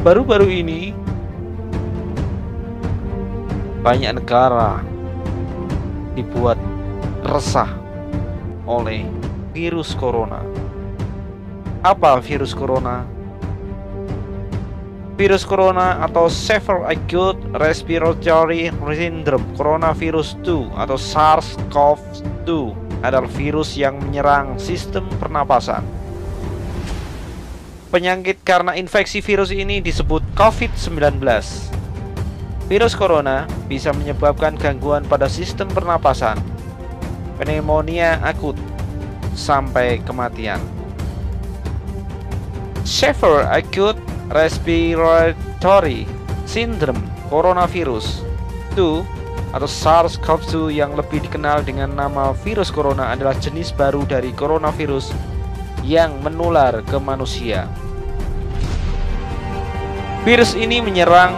Baru-baru ini banyak negara dibuat resah oleh virus corona. Apa virus corona? Virus corona atau Severe Acute Respiratory Syndrome Coronavirus 2 atau SARS-CoV-2 adalah virus yang menyerang sistem pernapasan. Penyakit karena infeksi virus ini disebut COVID-19. Virus corona bisa menyebabkan gangguan pada sistem pernapasan, pneumonia akut, sampai kematian. Severe Acute Respiratory Syndrome Coronavirus 2 atau SARS-CoV-2 yang lebih dikenal dengan nama virus corona adalah jenis baru dari coronavirus yang menular ke manusia. Virus ini menyerang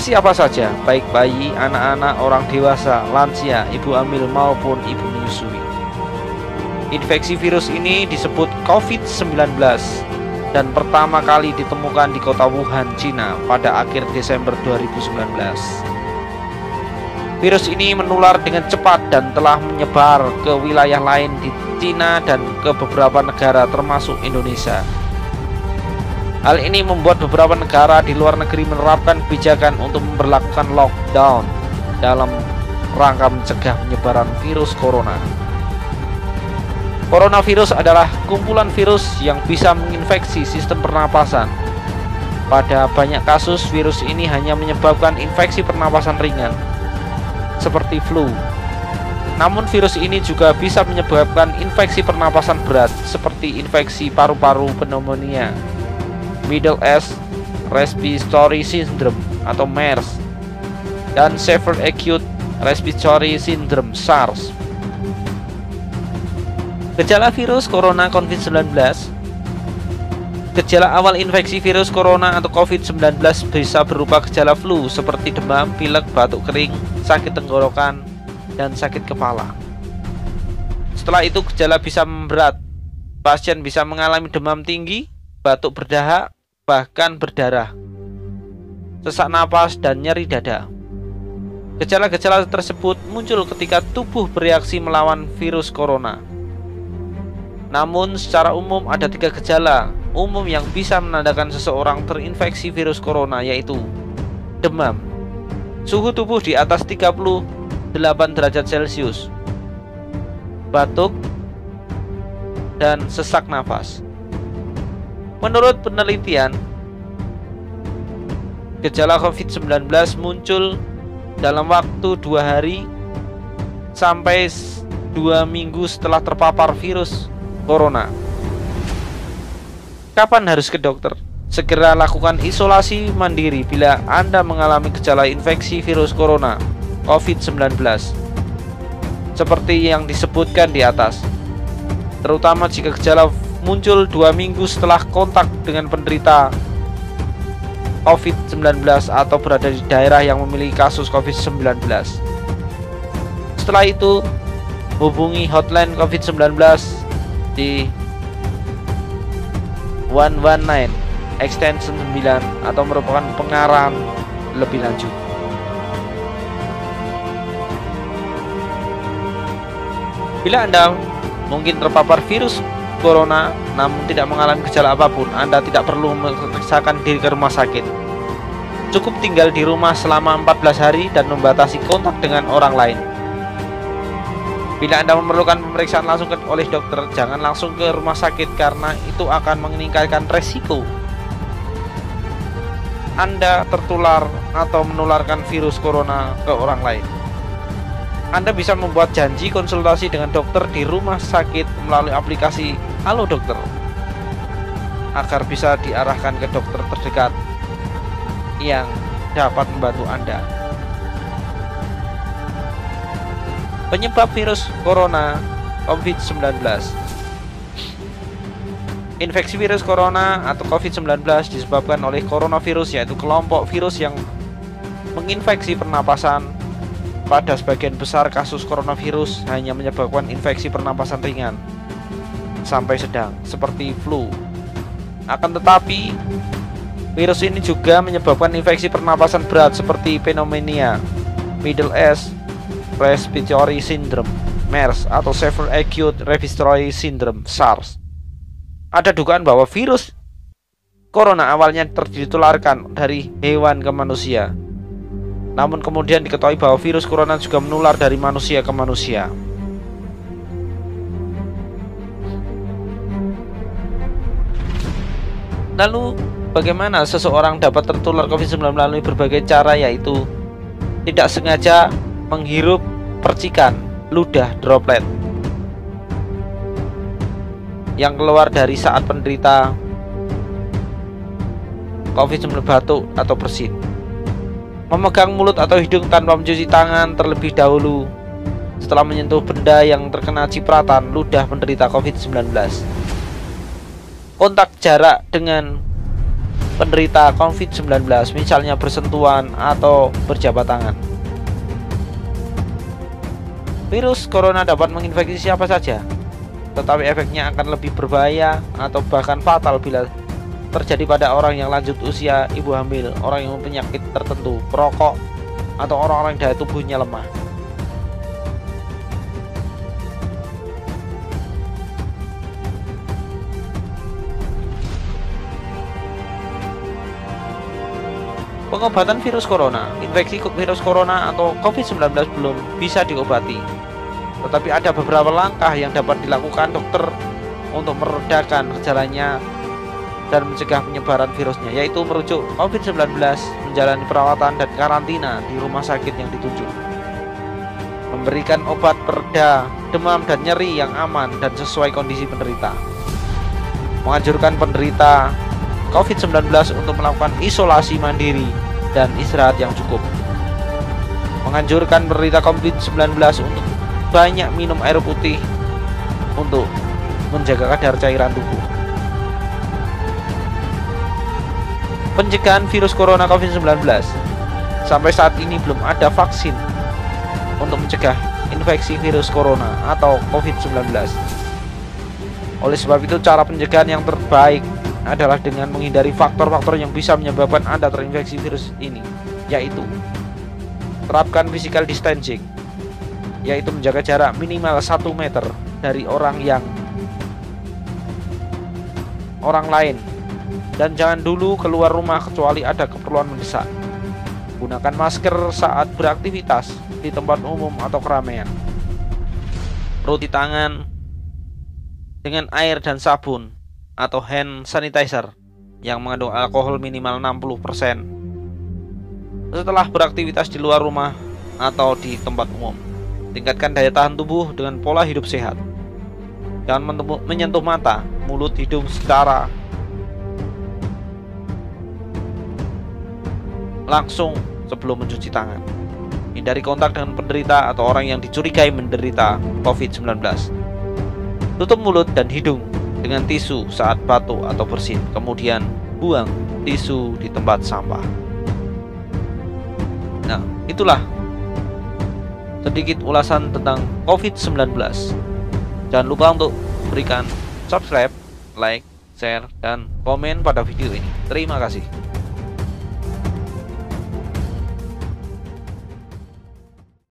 siapa saja, baik bayi, anak-anak, orang dewasa, lansia, ibu hamil maupun ibu menyusui. Infeksi virus ini disebut COVID-19 dan pertama kali ditemukan di kota Wuhan, Cina pada akhir Desember 2019. Virus ini menular dengan cepat dan telah menyebar ke wilayah lain di Cina dan ke beberapa negara termasuk Indonesia. Hal ini membuat beberapa negara di luar negeri menerapkan kebijakan untuk memberlakukan lockdown dalam rangka mencegah penyebaran virus corona. Coronavirus adalah kumpulan virus yang bisa menginfeksi sistem pernapasan. Pada banyak kasus, virus ini hanya menyebabkan infeksi pernapasan ringan seperti flu. Namun virus ini juga bisa menyebabkan infeksi pernapasan berat seperti infeksi paru-paru pneumonia, Middle East Respiratory Syndrome atau MERS, dan Severe Acute Respiratory Syndrome SARS. Gejala virus corona COVID-19. Gejala awal infeksi virus corona atau COVID-19 bisa berupa gejala flu seperti demam, pilek, batuk kering, sakit tenggorokan, dan sakit kepala. Setelah itu gejala bisa memberat. Pasien bisa mengalami demam tinggi, batuk berdahak, bahkan berdarah, sesak napas, dan nyeri dada. Gejala-gejala tersebut muncul ketika tubuh bereaksi melawan virus corona. Namun secara umum ada 3 gejala umum yang bisa menandakan seseorang terinfeksi virus corona, yaitu demam, suhu tubuh di atas 38 derajat Celcius, batuk, dan sesak nafas. Menurut penelitian, gejala COVID-19 muncul dalam waktu 2 hari sampai 2 minggu setelah terpapar virus corona. Kapan harus ke dokter? Segera lakukan isolasi mandiri bila Anda mengalami gejala infeksi virus corona COVID-19 seperti yang disebutkan di atas, terutama jika gejala muncul 2 minggu setelah kontak dengan penderita COVID-19 atau berada di daerah yang memiliki kasus COVID-19. Setelah itu, hubungi hotline COVID-19 di 119 extension 9 atau merupakan pengarahan lebih lanjut. Bila Anda mungkin terpapar virus corona namun tidak mengalami gejala apapun, Anda tidak perlu memeriksakan diri ke rumah sakit. Cukup tinggal di rumah selama 14 hari dan membatasi kontak dengan orang lain. Bila Anda memerlukan pemeriksaan langsung oleh dokter, jangan langsung ke rumah sakit karena itu akan meningkatkan resiko Anda tertular atau menularkan virus corona ke orang lain. Anda bisa membuat janji konsultasi dengan dokter di rumah sakit melalui aplikasi Halo Dokter agar bisa diarahkan ke dokter terdekat yang dapat membantu Anda. Penyebab virus corona COVID-19. Infeksi virus corona atau COVID-19 disebabkan oleh coronavirus, yaitu kelompok virus yang menginfeksi pernapasan. Pada sebagian besar kasus coronavirus hanya menyebabkan infeksi pernapasan ringan sampai sedang seperti flu. Akan tetapi, Virus ini juga menyebabkan infeksi pernapasan berat seperti pneumonia, Middle East Respiratory Syndrome, MERS, atau Severe Acute Respiratory Syndrome, SARS. Ada dugaan bahwa virus corona awalnya ditularkan dari hewan ke manusia. Namun kemudian diketahui bahwa virus corona juga menular dari manusia ke manusia. Lalu bagaimana seseorang dapat tertular COVID-19 melalui berbagai cara, yaitu tidak sengaja menghirup percikan ludah droplet yang keluar dari saat penderita COVID-19 batuk atau bersin, memegang mulut atau hidung tanpa mencuci tangan terlebih dahulu setelah menyentuh benda yang terkena cipratan ludah penderita COVID-19, kontak jarak dengan penderita COVID-19 misalnya bersentuhan atau berjabat tangan. Virus corona dapat menginfeksi siapa saja, tetapi efeknya akan lebih berbahaya atau bahkan fatal bila terjadi pada orang yang lanjut usia, ibu hamil, orang yang mempunyai penyakit tertentu, perokok, atau orang-orang daya tubuhnya lemah. Pengobatan virus corona. Infeksi virus corona atau COVID-19 belum bisa diobati, tetapi ada beberapa langkah yang dapat dilakukan dokter untuk meredakan gejalanya dan mencegah penyebaran virusnya, yaitu merujuk COVID-19, menjalani perawatan dan karantina di rumah sakit yang ditunjuk, memberikan obat pereda demam dan nyeri yang aman dan sesuai kondisi penderita, menganjurkan penderita COVID-19 untuk melakukan isolasi mandiri dan istirahat yang cukup, menganjurkan penderita COVID-19 untuk banyak minum air putih untuk menjaga kadar cairan tubuh. Pencegahan virus corona COVID-19. Sampai saat ini belum ada vaksin untuk mencegah infeksi virus corona atau COVID-19. Oleh sebab itu, cara pencegahan yang terbaik adalah dengan menghindari faktor-faktor yang bisa menyebabkan Anda terinfeksi virus ini, yaitu terapkan physical distancing, yaitu menjaga jarak minimal 1 meter dari orang lain. Dan jangan dulu keluar rumah kecuali ada keperluan mendesak. Gunakan masker saat beraktivitas di tempat umum atau keramaian. Cuci tangan dengan air dan sabun atau hand sanitizer yang mengandung alkohol minimal 60% setelah beraktivitas di luar rumah atau di tempat umum. Tingkatkan daya tahan tubuh dengan pola hidup sehat. Jangan menyentuh mata, mulut, hidung secara langsung sebelum mencuci tangan. Hindari kontak dengan penderita atau orang yang dicurigai menderita COVID-19. Tutup mulut dan hidung dengan tisu saat batuk atau bersin, kemudian buang tisu di tempat sampah. Nah, itulah sedikit ulasan tentang COVID-19. Jangan lupa untuk berikan subscribe, like, share, dan komen pada video ini. Terima kasih.